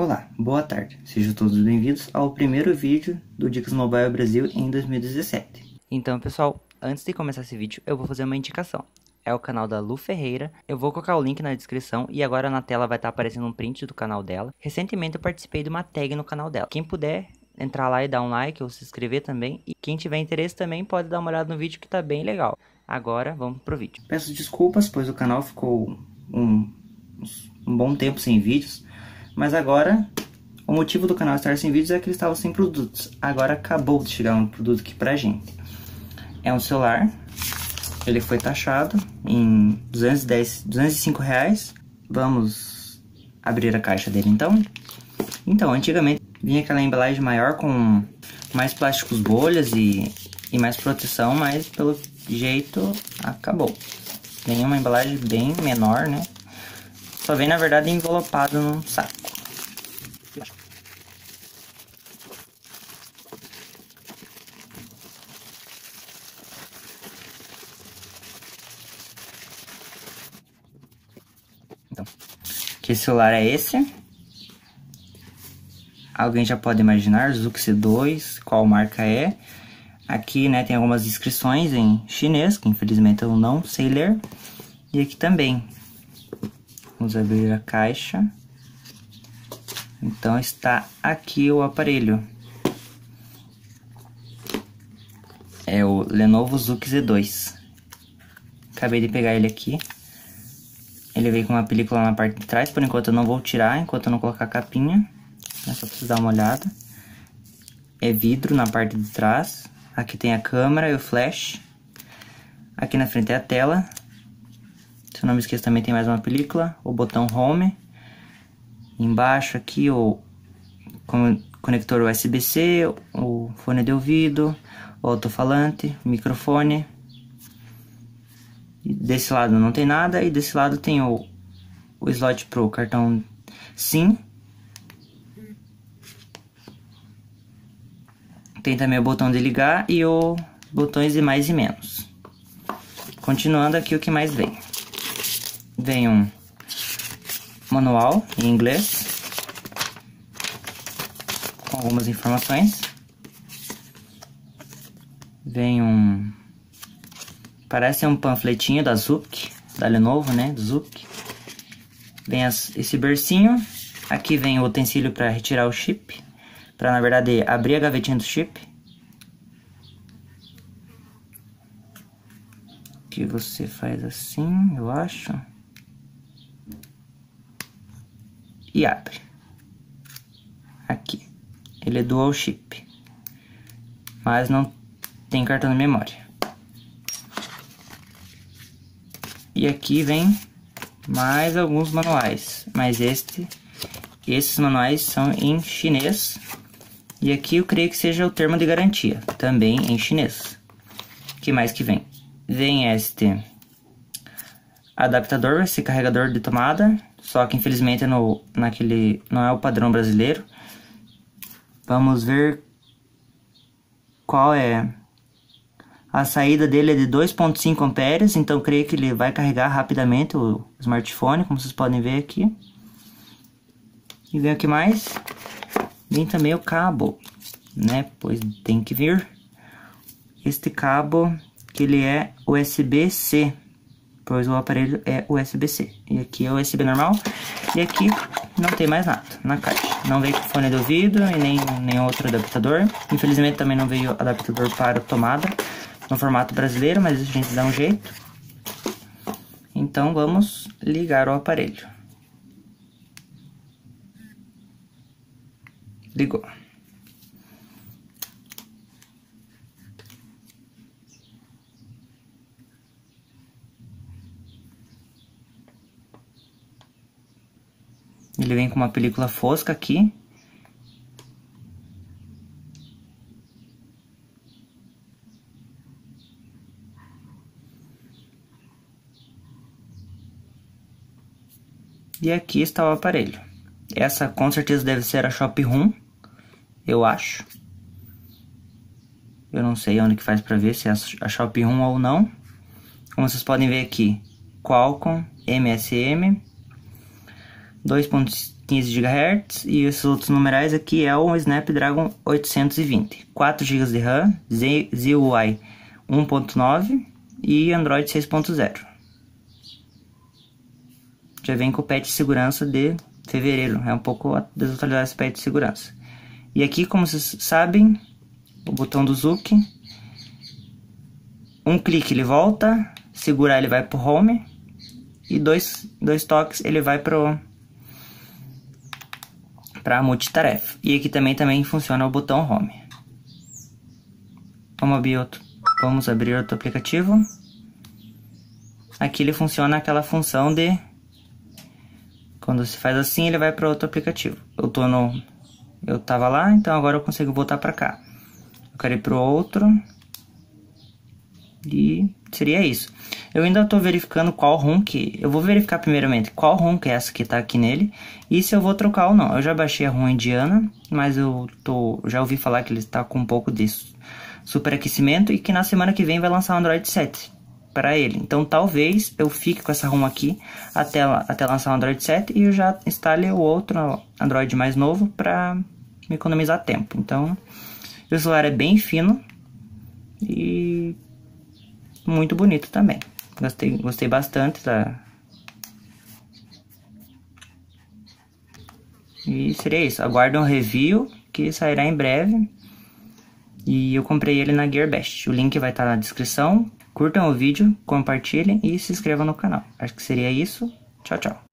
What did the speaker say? Olá, boa tarde, sejam todos bem-vindos ao primeiro vídeo do Dicas Mobile Brasil em 2017. Então pessoal, antes de começar esse vídeo eu vou fazer uma indicação. É o canal da Lu Ferreira, eu vou colocar o link na descrição e agora na tela vai estar aparecendo um print do canal dela. Recentemente eu participei de uma tag no canal dela, quem puder entrar lá e dar um like ou se inscrever também. E quem tiver interesse também pode dar uma olhada no vídeo que tá bem legal. Agora vamos pro vídeo. Peço desculpas, pois o canal ficou um bom tempo sem vídeos. Mas agora, o motivo do canal estar sem vídeos é que ele estava sem produtos. Agora acabou de chegar um produto aqui pra gente. É um celular. Ele foi taxado em R$205. Vamos abrir a caixa dele então. Então, antigamente vinha aquela embalagem maior com mais plásticos bolhas e mais proteção. Mas pelo jeito acabou. Vem uma embalagem bem menor, né? Só vem na verdade envelopado num saco. Então, que celular é esse? Alguém já pode imaginar, ZUK Z2, qual marca é? Aqui, né, tem algumas inscrições em chinês, que infelizmente eu não sei ler. E aqui também. Vamos abrir a caixa. Então está aqui o aparelho. É o Lenovo ZUK Z2. Acabei de pegar ele aqui. Ele veio com uma película na parte de trás. Por enquanto eu não vou tirar, enquanto eu não colocar a capinha. É só preciso dar uma olhada. É vidro na parte de trás. Aqui tem a câmera e o flash. Aqui na frente é a tela. Se eu não me esqueço, também tem mais uma película, o botão home. Embaixo aqui o conector USB-C, o fone de ouvido, o alto-falante, microfone. E desse lado não tem nada e desse lado tem o slot para o cartão SIM. Tem também o botão de ligar e os botões de mais e menos. Continuando aqui o que mais vem. Vem um manual em inglês, com algumas informações. Vem um... parece um panfletinho da ZUK, da Lenovo, né? Do ZUK. Vem esse bercinho. Aqui vem o utensílio para retirar o chip. Para, na verdade, abrir a gavetinha do chip. Que você faz assim, eu acho... e abre. Aqui. Ele é dual chip. Mas não tem cartão de memória. E aqui vem mais alguns manuais. Mas esses manuais são em chinês. E aqui eu creio que seja o termo de garantia. Também em chinês. O que mais que vem? Vem este adaptador, esse carregador de tomada. Só que infelizmente não é o padrão brasileiro. Vamos ver qual é. A saída dele é de 2.5 amperes, então creio que ele vai carregar rapidamente o smartphone, como vocês podem ver aqui. E vem o que mais? Vem também o cabo, né? Pois tem que vir. Este cabo, que ele é USB-C. Pois o aparelho é USB-C. E aqui é USB normal. E aqui não tem mais nada na caixa. Não veio fone de ouvido e nem outro adaptador. Infelizmente também não veio adaptador para tomada. No formato brasileiro, mas a gente dá um jeito. Então vamos ligar o aparelho. Ligou. Ele vem com uma película fosca aqui. E aqui está o aparelho. Essa com certeza deve ser a Shop Room. Eu acho. Eu não sei onde que faz para ver se é a Shop Room ou não. Como vocês podem ver aqui. Qualcomm, MSM... 2.5 15 GHz, e esses outros numerais aqui é o Snapdragon 820, 4 GB de RAM, ZUI 1.9 e Android 6.0. Já vem com o patch de segurança de fevereiro, é um pouco desatualizado esse patch de segurança. E aqui, como vocês sabem, o botão do ZUK, um clique ele volta, segurar ele vai para o home, e dois toques ele vai para multitarefa. E aqui também funciona o botão home. Vamos abrir outro aplicativo. Aqui ele funciona aquela função de quando se faz assim ele vai para outro aplicativo. Eu tava lá, então agora eu consigo voltar para cá. Eu quero ir para outro. E seria isso. Eu ainda estou verificando qual ROM que... Eu vou verificar primeiramente qual ROM que é essa que está aqui nele. E se eu vou trocar ou não. Eu já baixei a ROM indiana, mas já ouvi falar que ele está com um pouco de superaquecimento. E que na semana que vem vai lançar o Android 7 para ele. Então talvez eu fique com essa ROM aqui até lançar o Android 7. E eu já instale o outro Android mais novo para me economizar tempo. Então o celular é bem fino. E... muito bonito também. Gostei bastante, tá? E seria isso. Aguarda um review que sairá em breve. E eu comprei ele na GearBest. O link vai estar na descrição. Curtam o vídeo, compartilhem e se inscrevam no canal. Acho que seria isso. Tchau, tchau.